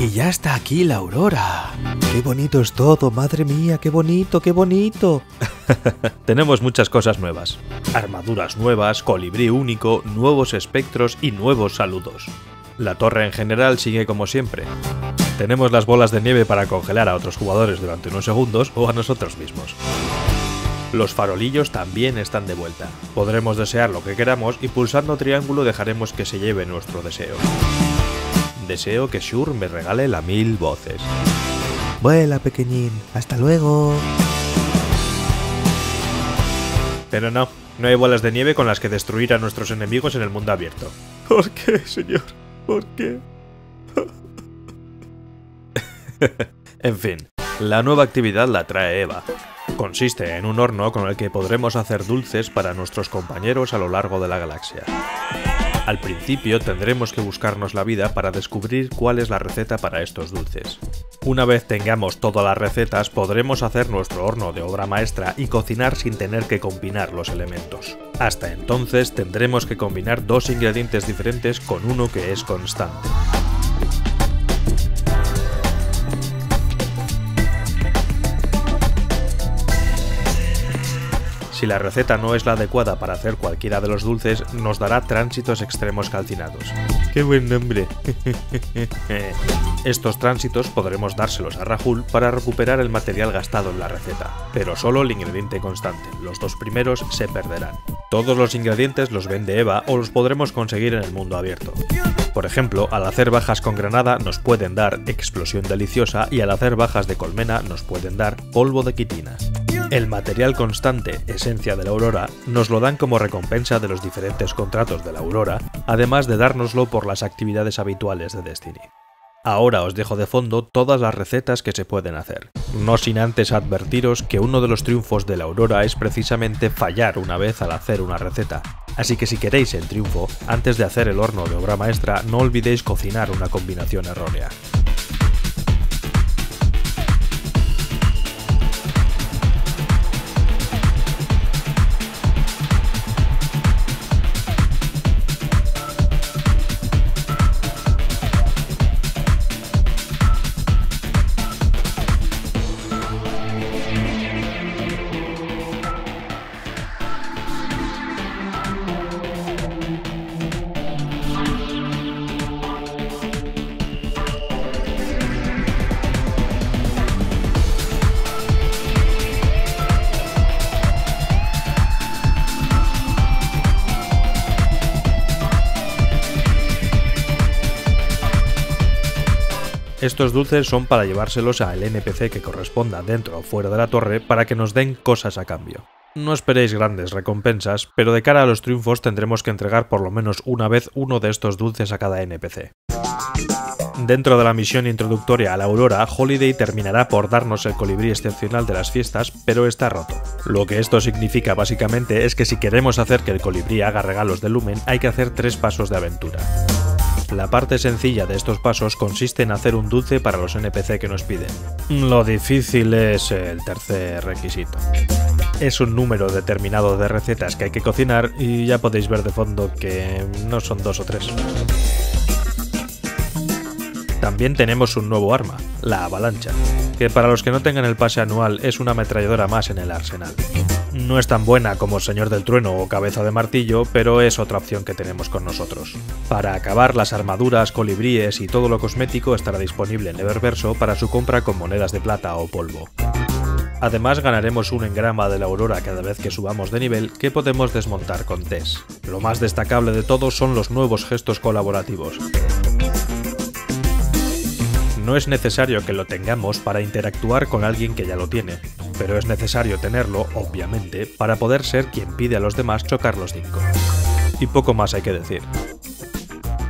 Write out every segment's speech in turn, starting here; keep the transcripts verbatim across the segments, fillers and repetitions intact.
Y ya está aquí la aurora. ¡Qué bonito es todo! ¡Madre mía! ¡Qué bonito! ¡Qué bonito! Tenemos muchas cosas nuevas. Armaduras nuevas, colibrí único, nuevos espectros y nuevos saludos. La torre en general sigue como siempre. Tenemos las bolas de nieve para congelar a otros jugadores durante unos segundos o a nosotros mismos. Los farolillos también están de vuelta. Podremos desear lo que queramos y pulsando triángulo dejaremos que se lleve nuestro deseo. Deseo que Shur me regale la mil voces. Vuela, pequeñín. Hasta luego. Pero no, no hay bolas de nieve con las que destruir a nuestros enemigos en el mundo abierto. ¿Por qué, señor? ¿Por qué? En fin, la nueva actividad la trae Eva. Consiste en un horno con el que podremos hacer dulces para nuestros compañeros a lo largo de la galaxia. Al principio tendremos que buscarnos la vida para descubrir cuál es la receta para estos dulces. Una vez tengamos todas las recetas podremos hacer nuestro horno de obra maestra y cocinar sin tener que combinar los elementos. Hasta entonces tendremos que combinar dos ingredientes diferentes con uno que es constante. Si la receta no es la adecuada para hacer cualquiera de los dulces, nos dará tránsitos extremos calcinados. ¡Qué buen nombre! Estos tránsitos podremos dárselos a Rahul para recuperar el material gastado en la receta, pero solo el ingrediente constante, los dos primeros se perderán. Todos los ingredientes los vende Eva o los podremos conseguir en el mundo abierto. Por ejemplo, al hacer bajas con granada nos pueden dar explosión deliciosa y al hacer bajas de colmena nos pueden dar polvo de quitina. El material constante, esencia de la aurora, nos lo dan como recompensa de los diferentes contratos de la aurora, además de dárnoslo por las actividades habituales de Destiny. Ahora os dejo de fondo todas las recetas que se pueden hacer, no sin antes advertiros que uno de los triunfos de la aurora es precisamente fallar una vez al hacer una receta, así que si queréis el triunfo, antes de hacer el horno de obra maestra no olvidéis cocinar una combinación errónea. Estos dulces son para llevárselos al N P C que corresponda dentro o fuera de la torre para que nos den cosas a cambio. No esperéis grandes recompensas, pero de cara a los triunfos tendremos que entregar por lo menos una vez uno de estos dulces a cada N P C. Dentro de la misión introductoria a la aurora, Holiday terminará por darnos el colibrí excepcional de las fiestas, pero está roto. Lo que esto significa básicamente es que si queremos hacer que el colibrí haga regalos de lumen, hay que hacer tres pasos de aventura. La parte sencilla de estos pasos consiste en hacer un dulce para los N P C que nos piden. Lo difícil es el tercer requisito. Es un número determinado de recetas que hay que cocinar y ya podéis ver de fondo que no son dos o tres. También tenemos un nuevo arma, la avalancha, que para los que no tengan el pase anual es una ametralladora más en el arsenal. No es tan buena como Señor del Trueno o Cabeza de Martillo, pero es otra opción que tenemos con nosotros. Para acabar, las armaduras, colibríes y todo lo cosmético estará disponible en Eververso para su compra con monedas de plata o polvo. Además ganaremos un engrama de la aurora cada vez que subamos de nivel que podemos desmontar con Tess. Lo más destacable de todo son los nuevos gestos colaborativos. No es necesario que lo tengamos para interactuar con alguien que ya lo tiene, pero es necesario tenerlo, obviamente, para poder ser quien pide a los demás chocar los cinco. Y poco más hay que decir.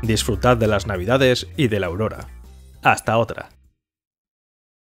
Disfrutad de las Navidades y de la aurora. Hasta otra.